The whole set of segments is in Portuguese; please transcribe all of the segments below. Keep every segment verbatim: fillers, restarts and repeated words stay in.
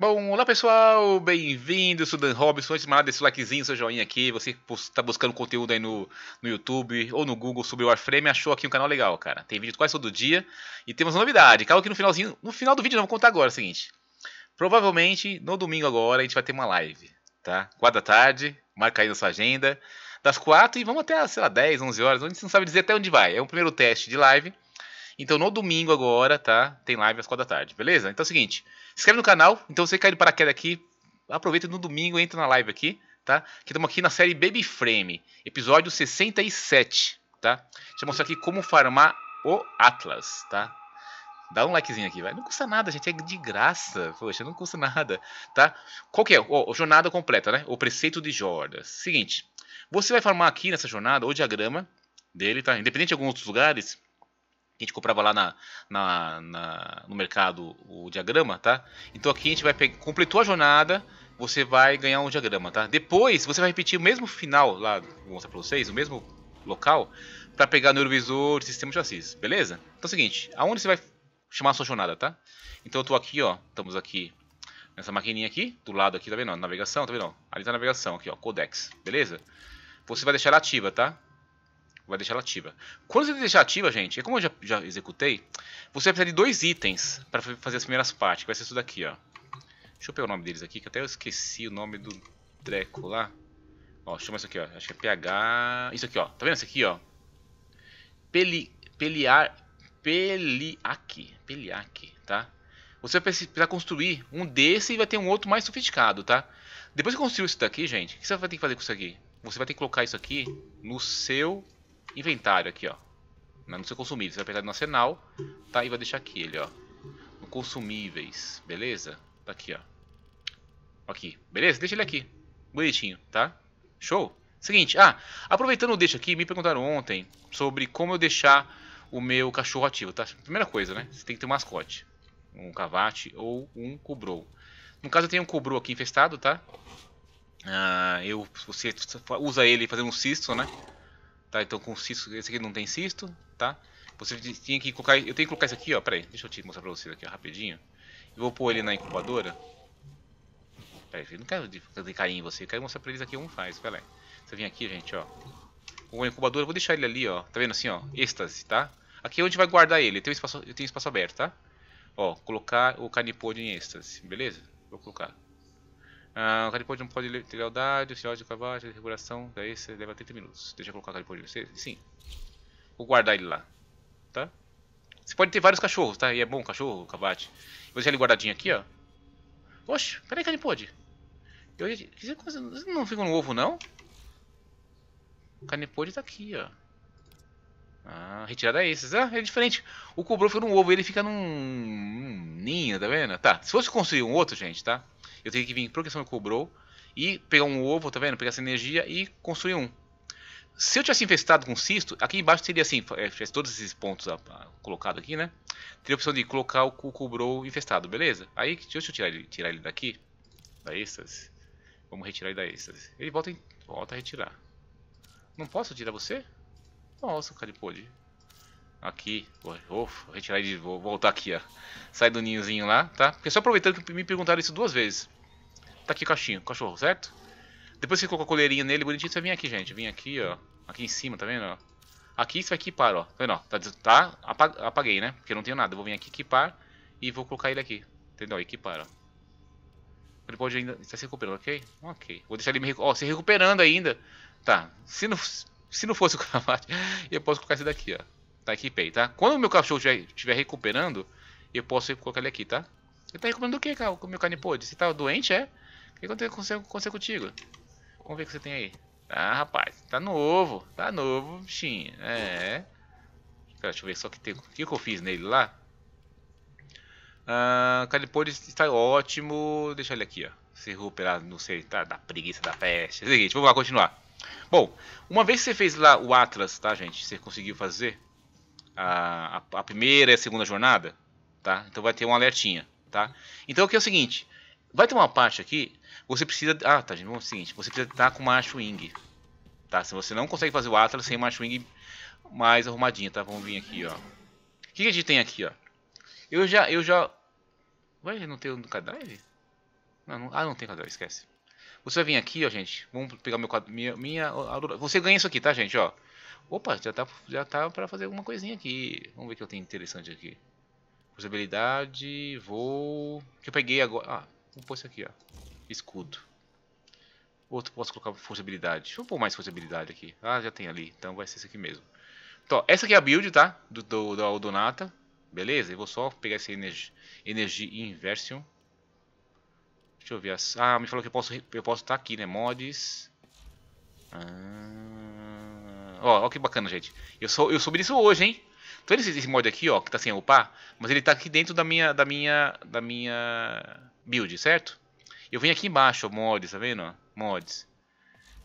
Bom, olá pessoal, bem-vindo, eu sou Dan Robson. Antes de mais nada, deixa o likezinho, seu joinha aqui. Você está buscando conteúdo aí no, no YouTube ou no Google sobre o Warframe, achou aqui um canal legal, cara. Tem vídeo quase todo dia e temos uma novidade. Calma que no finalzinho, no final do vídeo não, vou contar agora, é o seguinte. Provavelmente, no domingo agora, a gente vai ter uma live, tá? Quatro da tarde, marca aí na sua agenda, das quatro e vamos até, sei lá, dez, onze horas, a gente não sabe dizer até onde vai. É um primeiro teste de live. Então, no domingo agora, tá? Tem live às quatro da tarde, beleza? Então é o seguinte, se inscreve no canal, então você caiu de paraquedas aqui, aproveita no domingo, entra na live aqui, tá? Que estamos aqui na série Baby Frame, episódio sessenta e sete, tá? Deixa eu mostrar aqui como farmar o Atlas, tá? Dá um likezinho aqui, vai. Não custa nada, gente, é de graça, poxa, não custa nada, tá? Qual que é? Ó, jornada completa, né? O Preceito de Jordas. Seguinte, você vai farmar aqui nessa jornada o diagrama dele, tá? Independente de alguns outros lugares... A gente comprava lá na, na, na, no mercado o diagrama, tá? Então aqui a gente vai pegar, completou a jornada, você vai ganhar um diagrama, tá? Depois você vai repetir o mesmo final lá, vou mostrar pra vocês, o mesmo local, pra pegar neurovisor, sistema de chassis, beleza? Então é o seguinte, aonde você vai chamar a sua jornada, tá? Então eu tô aqui, ó, estamos aqui nessa maquininha aqui, do lado aqui, tá vendo? Ó, navegação, tá vendo? Ó, ali tá a navegação, aqui ó, Codex, beleza? Você vai deixar ela ativa, tá? Vai deixar ela ativa. Quando você deixar ativa, gente, é como eu já, já executei, você vai precisar de dois itens para fazer as primeiras partes, que vai ser isso daqui, ó. Deixa eu pegar o nome deles aqui, que até eu esqueci o nome do treco lá. Ó, chama isso aqui, ó. Acho que é pH... Isso aqui, ó. Tá vendo isso aqui, ó? Peli... Peliar... Peliac. Peliac, tá? Você vai precisar construir um desse e vai ter um outro mais sofisticado, tá? Depois que construir isso daqui, gente, o que você vai ter que fazer com isso aqui? Você vai ter que colocar isso aqui no seu... inventário aqui, ó, no seu consumível, você vai apertar no arsenal, tá, e vai deixar aqui ele, ó, no consumíveis, beleza? Tá aqui, ó, aqui, beleza? Deixa ele aqui, bonitinho, tá? Show? Seguinte, ah, aproveitando o deixa aqui, me perguntaram ontem sobre como eu deixar o meu cachorro ativo, tá? Primeira coisa, né, você tem que ter um mascote, um Kavat ou um Kubrow. No caso eu tenho um Kubrow aqui infestado, tá? Ah, eu, você usa ele fazendo um cisto, né? Tá, então com cisto, esse aqui não tem cisto, tá? Você tinha que colocar, eu tenho que colocar isso aqui, ó, peraí, deixa eu te mostrar pra vocês aqui, ó, rapidinho. Eu vou pôr ele na incubadora. Peraí, eu não quero cair em você, eu quero mostrar pra eles aqui como faz, peraí. Você vem aqui, gente, ó. Com a incubadora, eu vou deixar ele ali, ó, tá vendo assim, ó, êxtase, tá? Aqui é onde vai guardar ele, eu tenho espaço, eu tenho espaço aberto, tá? Ó, colocar o canipode em êxtase, beleza? Vou colocar. Ah, o caripode não pode ter lealdade, o senhor de cavalo, de regulação, daí você leva trinta minutos. Deixa eu colocar o caripode em você? Sim. Vou guardar ele lá, tá? Você pode ter vários cachorros, tá? E é bom cachorro, cavate. Vou deixar ele guardadinho aqui, ó. Oxe, peraí, caripode. Eu... Você não fica no ovo, não? O caripode tá aqui, ó. Ah, retirada é esses. Ah, é diferente. O Kubrow fica num ovo, ele fica num... num ninho, tá vendo? Tá, se fosse construir um outro, gente, tá? Eu tenho que vir pro questão do Kubrow e pegar um ovo, tá vendo? Pegar essa energia e construir um. Se eu tivesse infestado com cisto, aqui embaixo seria assim, tivesse todos esses pontos colocados aqui, né? Teria a opção de colocar o Kubrow infestado, beleza? Aí, deixa eu tirar ele, tirar ele daqui, da êxtase. Vamos retirar ele da êxtase. Ele volta, em, volta a retirar. Não posso tirar você? Nossa, o cara pode. Aqui, vou retirar ele, vou voltar aqui, ó. Sai do ninhozinho lá, tá? Porque só aproveitando que me perguntaram isso duas vezes. Tá aqui o cachinho, o cachorro, certo? Depois que você coloca a coleirinha nele, bonitinho, você vem aqui, gente. Vem aqui, ó. Aqui em cima, tá vendo, ó? Aqui você vai equipar, ó. Tá vendo, ó? Tá, tá apaguei, né? Porque eu não tenho nada. Eu vou vir aqui equipar e vou colocar ele aqui. Entendeu? Equipar, ó. Ele pode ainda... Está se recuperando, ok? Ok. Vou deixar ele me... Ó, se recuperando ainda. Tá. Se não, se não fosse o Kavat, eu posso colocar esse daqui, ó. Tá, equipei, tá? Quando o meu cachorro estiver recuperando, eu posso colocar ele aqui, tá? Ele tá recuperando o que, cara? O meu canipode? Você tá doente, é? O que aconteceu contigo? Vamos ver o que você tem aí. Ah, rapaz, tá novo. Tá novo, bichinho. É. Pera, deixa eu ver só o que, tem, o que eu fiz nele lá. Ah, o canipode está ótimo. Deixa ele aqui, ó. Se recuperar, não sei, tá? Da preguiça, da peste. É o seguinte, vamos lá, continuar. Bom, uma vez que você fez lá o Atlas, tá, gente? Você conseguiu fazer... A, a, a primeira e a segunda jornada, tá? Então vai ter um alertinha, tá? Então o que é o seguinte, vai ter uma parte aqui, você precisa, ah, tá, gente, vamos é o seguinte, você precisa estar com uma Archwing, tá? Se você não consegue fazer o Atlas sem uma Archwing mais arrumadinha, tá? Vamos vir aqui, ó. O que, que a gente tem aqui, ó? Eu já, eu já, ué, não tem um no cadáver? Não, não, ah, não tem quadradão, esquece. Você vai vir aqui, ó, gente. Vamos pegar meu quadro, minha, minha alura. Você ganha isso aqui, tá, gente, ó. Opa, já tá, já tá pra fazer alguma coisinha aqui. Vamos ver o que eu tenho interessante aqui. Possibilidade, vou... que eu peguei agora... ah, vou pôr isso aqui, ó. Escudo. Outro, posso colocar possibilidade. Deixa eu pôr mais possibilidade aqui. Ah, já tem ali. Então vai ser isso aqui mesmo. Então, essa aqui é a build, tá? Do, do, da Odonata. Beleza? Eu vou só pegar esse Energy, energy Inversion. Deixa eu ver as... ah, me falou que eu posso eu posso estar aqui, né? Mods. Ah... ó, ó que bacana, gente. Eu, sou, eu soube disso hoje, hein? Então esse, esse mod aqui, ó, que tá sem upar, mas ele tá aqui dentro da minha, da minha, da minha build, certo? Eu venho aqui embaixo, ó, mods, tá vendo? Ó? Mods.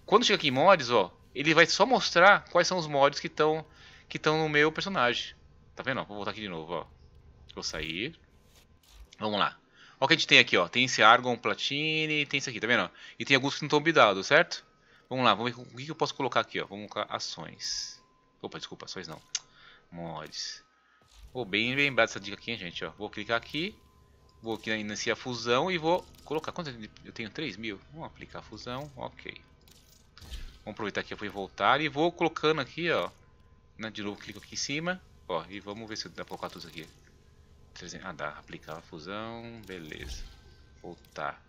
Quando chega aqui em mods, ó, ele vai só mostrar quais são os mods que estão que estão no meu personagem. Tá vendo? Ó, vou voltar aqui de novo, ó. Vou sair. Vamos lá. Ó o que a gente tem aqui, ó. Tem esse Argon Platine, tem isso aqui, tá vendo? Ó? E tem alguns que não estão bidados, certo? Vamos lá, vamos ver o que eu posso colocar aqui, ó. Vamos colocar ações. Opa, desculpa, ações não. Mods. Vou bem lembrar dessa dica aqui, hein, gente, ó. Vou clicar aqui, vou aqui na iniciar fusão e vou colocar. Quanto eu tenho? três mil. Vamos aplicar a fusão, ok. Vamos aproveitar aqui, eu vou voltar e vou colocando aqui, ó. De novo, clico aqui em cima, ó. E vamos ver se dá pra colocar tudo aqui. Ah, dá. Aplicar a fusão, beleza. Voltar.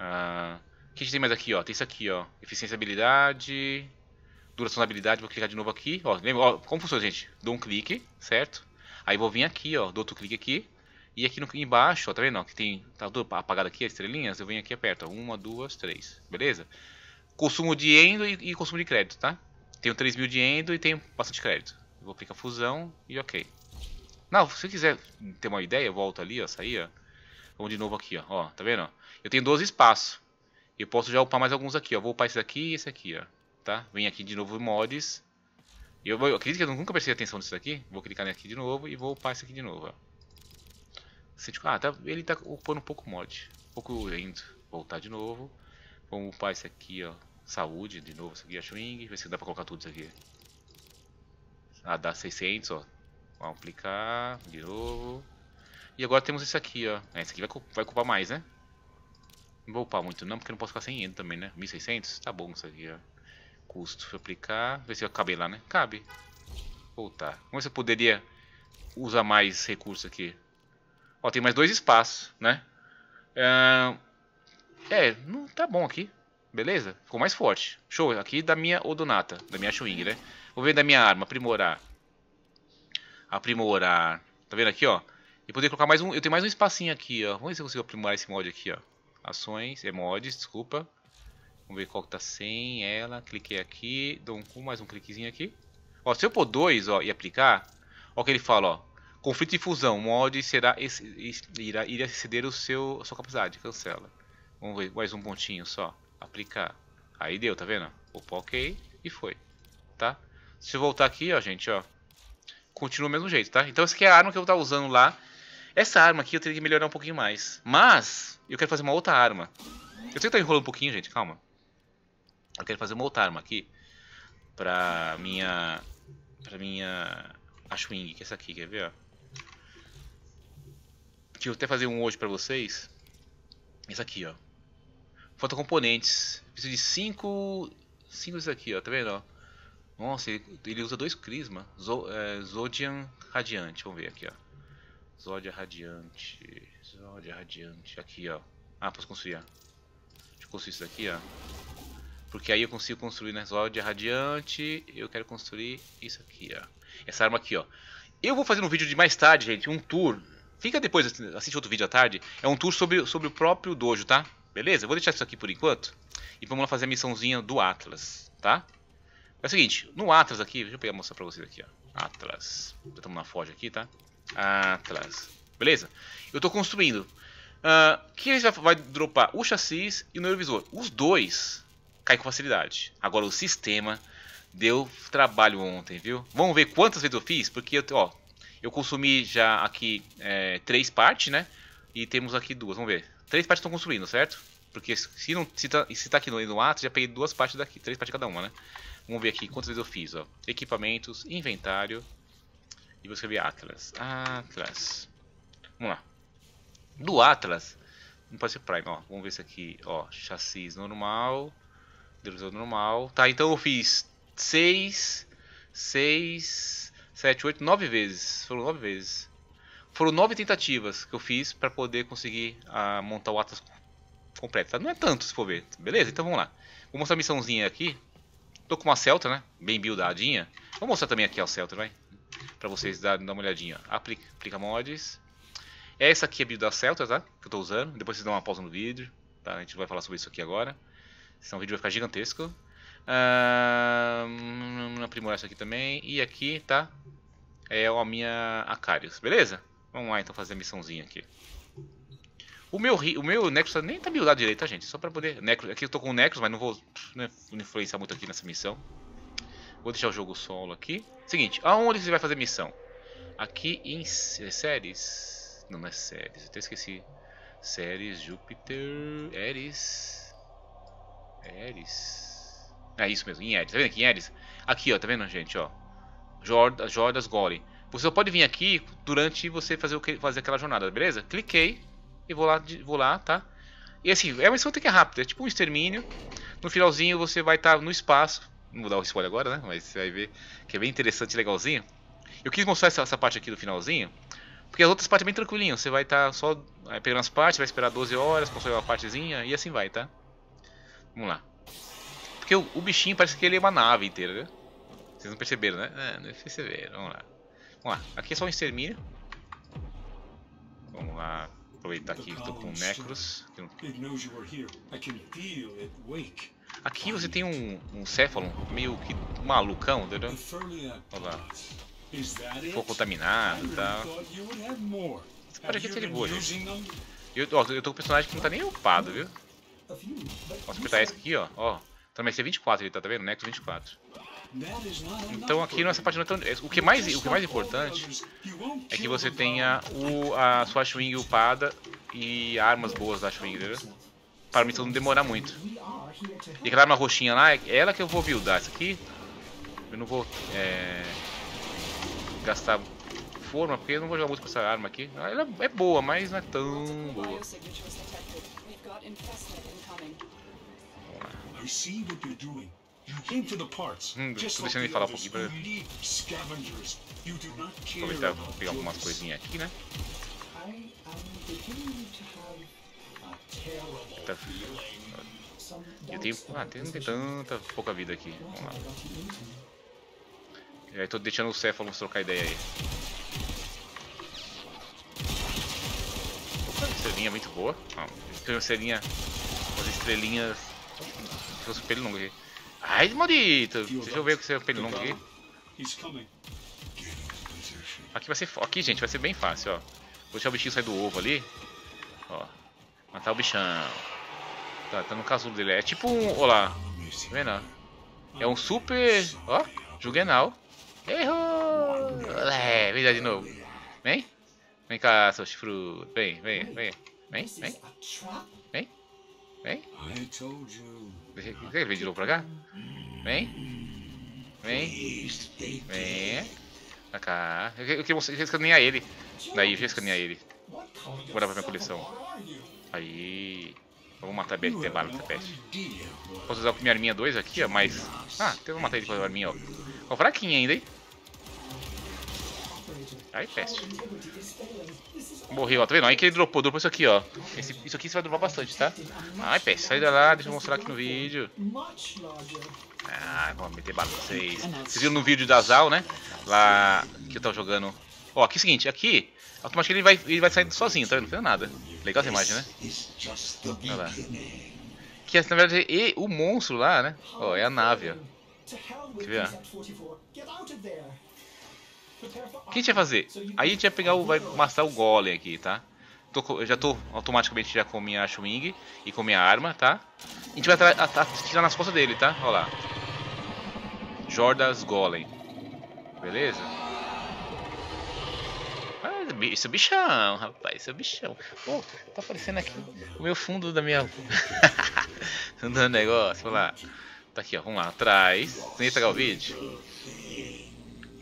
Ah, o que a gente tem mais aqui, ó? Tem isso aqui, ó. Eficiência, habilidade... duração da habilidade, vou clicar de novo aqui, ó, lembra, ó, como funciona, gente? Dou um clique, certo? Aí vou vir aqui, ó, dou outro clique aqui, e aqui no, embaixo, ó, tá vendo, ó, que tem, tá tudo apagado aqui, as estrelinhas, eu venho aqui e aperto, ó, uma, duas, três, beleza? Consumo de endo e, e consumo de crédito, tá? Tenho três mil de endo e tenho bastante crédito. Eu vou clicar fusão e ok. Não, se você quiser ter uma ideia, eu volto ali, ó, sair, ó, vamos de novo aqui, ó, ó, tá vendo, ó? Eu tenho doze espaços, eu posso já upar mais alguns aqui, ó, vou upar esse daqui e esse aqui, ó. Tá? Vem aqui de novo em mods. Eu, eu acredito que eu nunca prestei atenção nisso aqui. Vou clicar aqui de novo e vou upar isso aqui de novo. Ó. Ah, tá, ele tá upando um pouco mod. Um pouco indo. Voltar de novo. Vamos upar isso aqui, ó. Saúde, de novo. Isso aqui é Archwing. Ver se dá pra colocar tudo isso aqui. Ah, dá seiscentos, ó. Vamos aplicar. De novo. E agora temos isso aqui, ó. É, esse aqui vai, vai ocupar mais, né? Não vou upar muito não, porque eu não posso ficar sem ele também, né? mil e seiscentos? Tá bom isso aqui, ó. Custo, aplicar, ver se eu cabe lá, né? Cabe. Voltar. Vamos ver se eu poderia usar mais recurso aqui. Ó, tem mais dois espaços, né? É, não tá bom aqui. Beleza? Ficou mais forte. Show, aqui da minha Odonata, da minha Archwing, né? Vou ver da minha arma, aprimorar. Aprimorar. Tá vendo aqui, ó? E poder colocar mais um, eu tenho mais um espacinho aqui, ó. Vamos ver se eu consigo aprimorar esse mod aqui, ó. Ações, é mods, desculpa. Vamos ver qual que tá sem ela. Cliquei aqui. Dou um, mais um cliquezinho aqui. Ó, se eu pôr dois, ó, e aplicar. Ó o que ele fala, ó. Conflito de fusão. O mod será, irá, irá exceder o seu, a sua capacidade. Cancela. Vamos ver. Mais um pontinho só. Aplicar. Aí deu, tá vendo? Opa, ok. E foi. Tá? Se eu voltar aqui, ó, gente, ó. Continua do mesmo jeito, tá? Então essa aqui é a arma que eu tava usando lá. Essa arma aqui eu teria que melhorar um pouquinho mais. Mas, eu quero fazer uma outra arma. Eu sei que tá enrolando um pouquinho, gente. Calma. Eu quero fazer uma outra arma aqui pra minha, pra minha Archwing, que é essa aqui, quer ver, ó? Deixa eu até fazer um hoje pra vocês. Essa aqui, ó. Falta componentes. Preciso de cinco, cinco desses aqui, ó, tá vendo, ó? Nossa, ele, ele usa dois Crisma. Zo, é, Zodian Radiante, vamos ver aqui, ó. Zodian Radiante, Zodian Radiante, aqui, ó. Ah, posso construir, ó. Deixa eu construir isso daqui, ó. Porque aí eu consigo construir, né? Zódia Radiante. Eu quero construir isso aqui, ó. Essa arma aqui, ó. Eu vou fazer um vídeo de mais tarde, gente. Um tour. Fica depois, assiste outro vídeo à tarde. É um tour sobre, sobre o próprio dojo, tá? Beleza? Eu vou deixar isso aqui por enquanto. E vamos lá fazer a missãozinha do Atlas, tá? É o seguinte. No Atlas aqui... deixa eu pegar e mostrar pra vocês aqui, ó. Atlas. Já estamos na Forge aqui, tá? Atlas. Beleza? Eu tô construindo. Uh, que ele já vai dropar o chassis e o neurovisor. Os dois... cai com facilidade. Agora o sistema deu trabalho ontem, viu? Vamos ver quantas vezes eu fiz, porque eu, ó, eu consumi já aqui é, três partes, né? E temos aqui duas, vamos ver. Três partes estão consumindo, certo? Porque se não se tá, se tá aqui no, no ato, já peguei duas partes daqui, três partes cada uma, né? Vamos ver aqui quantas vezes eu fiz, ó. Equipamentos, inventário e vou escrever Atlas. Atlas. Vamos lá. Do Atlas Não pode ser Prime, ó. Vamos ver isso aqui, ó. Chassis normal. Delusão normal. Tá, então eu fiz seis, seis, sete, oito, nove vezes. Foram nove vezes. Foram nove tentativas que eu fiz pra poder conseguir uh, montar o Atlas completo. Tá? Não é tanto, se for ver. Beleza? Então vamos lá. Vou mostrar a missãozinha aqui. Tô com uma Celta, né? Bem buildadinha. Vou mostrar também aqui a Celta, vai. Pra vocês darem uma olhadinha. Aplica, aplica mods. Essa aqui é a build da Celta, tá? Que eu tô usando. Depois vocês dão uma pausa no vídeo. Tá? A gente vai falar sobre isso aqui agora. Senão o vídeo vai ficar gigantesco. Ah, vamos aprimorar isso aqui também. E aqui, tá? É a minha Akarius, beleza? Vamos lá então fazer a missãozinha aqui. O meu, o meu Nekros nem tá buildado direito, tá, gente? Só pra poder... Nekros, aqui eu tô com o Nekros, mas não vou não influenciar muito aqui nessa missão. Vou deixar o jogo solo aqui. Seguinte, aonde você vai fazer missão? Aqui em séries... Não, não é séries, eu até esqueci. Séries, Júpiter... Éris... Éris... É isso mesmo, em Éris. Tá vendo aqui em Éris? Aqui, ó, tá vendo, gente, ó. Jordas, Jordas Golem. Você só pode vir aqui durante você fazer, o que, fazer aquela jornada, beleza? Cliquei e vou lá, vou lá, tá? E assim, é uma missão que é rápida, é tipo um extermínio. No finalzinho você vai estar no espaço. Não vou dar o spoiler agora, né? Mas você vai ver que é bem interessante e legalzinho. Eu quis mostrar essa, essa parte aqui do finalzinho, porque as outras partes é bem tranquilinho. Você vai estar só pegando as partes, vai esperar doze horas, consome uma partezinha e assim vai, tá? Vamos lá. Porque o, o bichinho parece que ele é uma nave inteira, né? Vocês não perceberam, né? É, não perceberam, vamos lá. Vamos lá, aqui é só um extermínio. Vamos lá, aproveitar aqui que estou com o Nekros. Aqui você tem um, um Cephalon meio que malucão, entendeu? Olha lá. Ficou contaminado e tal. Esse cara aqui é de boa, gente. Eu, ó, eu tô com um personagem que não tá nem ocupado, viu? Posso apertar esse aqui, ó. Ó. Também esse é vinte e quatro, ele tá, tá vendo? Nekros vinte e quatro. Então aqui nessa parte não é tão... O que, mais, o que é mais importante é que você tenha o, a sua Archwing upada e armas boas da Archwing, entendeu? Para mim, então não demorar muito. E aquela arma roxinha lá, é ela que eu vou buildar. Essa aqui, eu não vou é, gastar forma, porque eu não vou jogar muito com essa arma aqui. Ela é boa, mas não é tão boa. Hum, tô deixando ele falar um pouquinho pra ele. Aproveitar, vou pegar algumas coisinhas aqui, né? Eu tenho... Ah, tem, não tem tanta pouca vida aqui. Vamos lá. E aí tô deixando o Cephalon trocar ideia aí. Uma estrelinha muito boa. Ah, tem uma estrelinha... Umas estrelinhas... Tem um pelo longo aqui. Ai, maldito! Deixa eu ver o que é o pelo longo aqui. Aqui vai ser... Aqui, gente, vai ser bem fácil, ó. Vou deixar o bichinho sair do ovo ali. Ó. Matar o bichão. Tá, tá no casulo dele. É tipo um... Olha lá. Tá vendo? É um super... Ó. Juguenal. Errou! É, vem lá de novo. Vem. Vem cá, seu chifrudo. Vem, vem, vem. Vem, vem. Vem. Vem. Deixa ele vir de novo pra cá. Vem. Vem. Vem. Pra cá. Eu, eu, eu queria escanear ele. Daí, eu já escanear ele. Vou guardar pra minha coleção. Aí. Vou matar a B T bala nessa peste. Posso usar com minha arminha dois aqui, ó, mas... Ah, eu vou matar ele com a arminha, ó. Ó, fraquinha ainda, hein? Aí, peste. Morreu, ó, tá vendo? Aí que ele dropou, dropou isso aqui, ó. Esse, isso aqui você vai dropar bastante, tá? Ai, peste, sai da lá, deixa eu mostrar aqui no vídeo. Ah, vou meter bala pra vocês. Vocês viram no vídeo da Zal, né? Lá que eu tava jogando... Ó, aqui é o seguinte, aqui... Automaticamente ele vai, ele vai saindo sozinho, tá vendo? Não fez nada. Legal essa imagem, né? Olha lá. Que na verdade é o monstro lá, né? Ó, é a nave, ó. Quer ver, ó? O que a gente vai fazer? Aí a gente vai pegar o... Vai matar o Golem aqui, tá? Tô, eu já tô automaticamente já com minha Archwing e com minha arma, tá? A gente vai tirar nas costas dele, tá? Olha lá. Jordas Golem. Beleza? Isso é bichão, rapaz, isso é bichão. Pô, oh, tá aparecendo aqui o meu fundo da minha... do negócio, vamos lá. Tá aqui, ó, vamos lá, atrás. Você ia pegar o vídeo?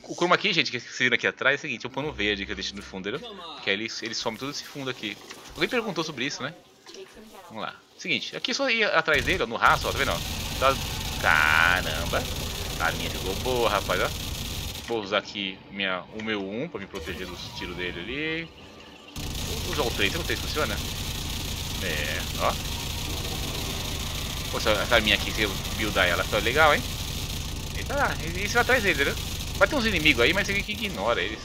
O chroma aqui, gente, que vocês viram aqui atrás é o seguinte, é um pano verde que eu deixo no fundo, que aí ele, ele some todo esse fundo aqui. Alguém perguntou sobre isso, né? Vamos lá. Seguinte, aqui só ir atrás dele, ó, no rastro, ó, tá vendo? Ó? Tá... Caramba! A linha ficou boa, rapaz, ó. Vou usar aqui minha, o meu um pra me proteger dos tiros dele ali. Vou usar o três, será que o três funciona? É, ó. Pô, essa minha aqui, se eu buildar ela, tá legal, hein? Ele tá lá, ele vai atrás dele, né? Vai ter uns inimigos aí, mas ele que ignora eles.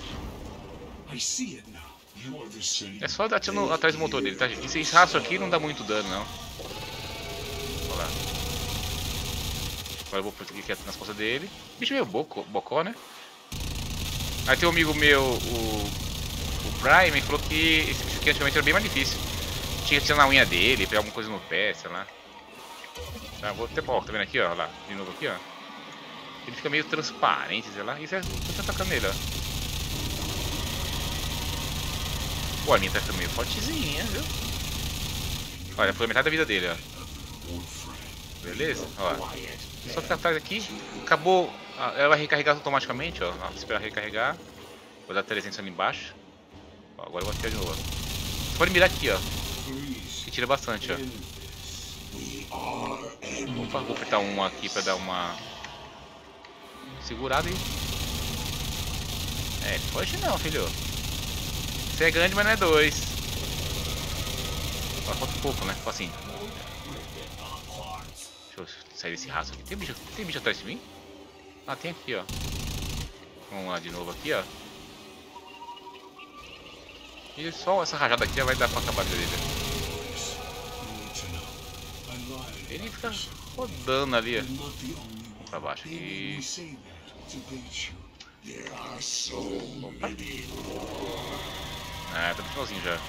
É só dar tiro atrás do motor dele, tá, gente? Esse rastro aqui não dá muito dano, não. Olha lá. Agora eu vou proteger aqui nas costas dele. O bicho meio bocó, bocó, né? Aí tem um amigo meu, o, o Prime, ele falou que esse bicho aqui antigamente era bem mais difícil. Tinha que tirar na unha dele, pegar alguma coisa no pé, sei lá. Tá, vou até, ó, tá vendo aqui, ó, lá, de novo aqui, ó. Ele fica meio transparente, sei lá. Isso é, tô atacando nele, ó. Pô, a minha tá ficando meio fortezinha, viu? Olha, foi a metade da vida dele, ó. Beleza? Ó. Só ficar atrás aqui. Acabou. Ela vai recarregar automaticamente, ó. Vou esperar recarregar. Vou dar trezentos ali embaixo. Ó, agora eu vou atirar de novo, ó. Você pode mirar aqui, ó. Que tira bastante, ó. Opa, vou apertar um aqui pra dar uma... segurada aí. É, pode não, filho. É grande, mas não é dois. Ó, falta um pouco, né? Tipo assim. Deixa eu sair desse rastro aqui. Tem bicho, tem bicho atrás de mim? Ah, tem aqui, ó. Vamos lá de novo aqui, ó. E só essa rajada aqui já vai dar pra acabar dele. Ele fica rodando ali, ó. Pra baixo aqui. Opa. Ah, tá no finalzinho já.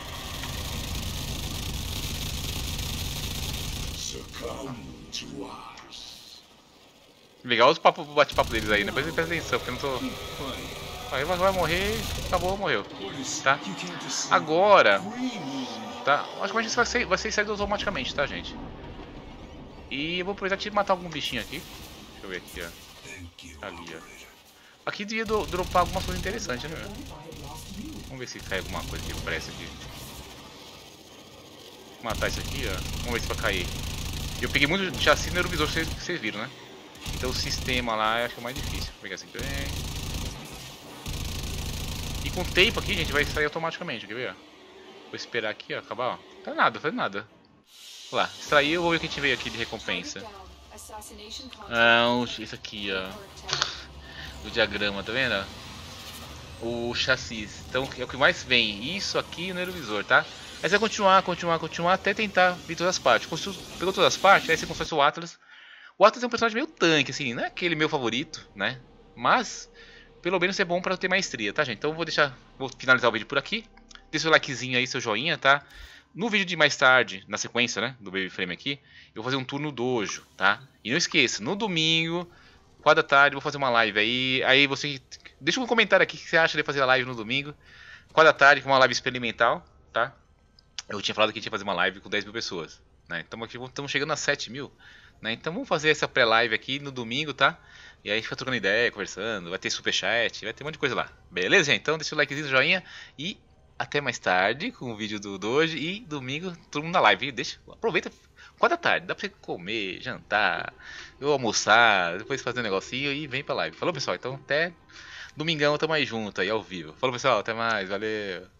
Legal os papos, bate-papo deles aí, depois ele presta atenção, porque eu não tô... Aí vai morrer, acabou, morreu. Tá? Agora... Tá? Acho que a gente vai ser, vai ser saído automaticamente, tá, gente? E eu vou aproveitar de matar algum bichinho aqui. Deixa eu ver aqui, ó. Ali, ó. Aqui devia do, dropar alguma coisa interessante, né? Vamos ver se cai alguma coisa aqui, parece aqui. Matar isso aqui, ó. Vamos ver se vai cair. Eu peguei muito chassi no neurovisor, que vocês, vocês viram, né? Então o sistema lá eu acho que é mais difícil. Vou pegar assim também. E com o tempo aqui, gente, vai sair automaticamente, quer ver? Vou esperar aqui, ó, acabar, ó. Tá nada, tá nada. Vamos lá, extrair, eu vou ver o que a gente veio aqui de recompensa. Ah, isso aqui, ó. O diagrama, tá vendo? O chassi. Então é o que mais vem. Isso aqui no aerovisor, tá? Aí você vai continuar, continuar, continuar até tentar vir todas as partes. Constru... Pegou todas as partes, aí você constrói o Atlas. O Atlas é um personagem meio tanque, assim, não é aquele meu favorito, né? Mas, pelo menos é bom pra ter maestria, tá, gente? Então eu vou deixar. Vou finalizar o vídeo por aqui. Deixa seu likezinho aí, seu joinha, tá? No vídeo de mais tarde, na sequência, né? Do Baby Frame aqui, eu vou fazer um turno dojo, tá? E não esqueça, no domingo. quatro da tarde, vou fazer uma live aí, aí você deixa um comentário aqui que você acha de fazer a live no domingo, quatro da tarde, com uma live experimental, tá? Eu tinha falado que a gente ia fazer uma live com dez mil pessoas, né? Estamos aqui, estamos chegando a sete mil, né? Então vamos fazer essa pré-live aqui no domingo, tá? E aí fica trocando ideia, conversando, vai ter superchat, vai ter um monte de coisa lá. Beleza, gente? Então deixa o likezinho, joinha e até mais tarde com o vídeo do, do hoje e domingo todo mundo na live, deixa, aproveita. quatro da tarde, dá pra você comer, jantar, ou almoçar, depois fazer um negocinho e vem pra live. Falou, pessoal? Então até domingão, tamo aí junto aí, ao vivo. Falou, pessoal, até mais, valeu!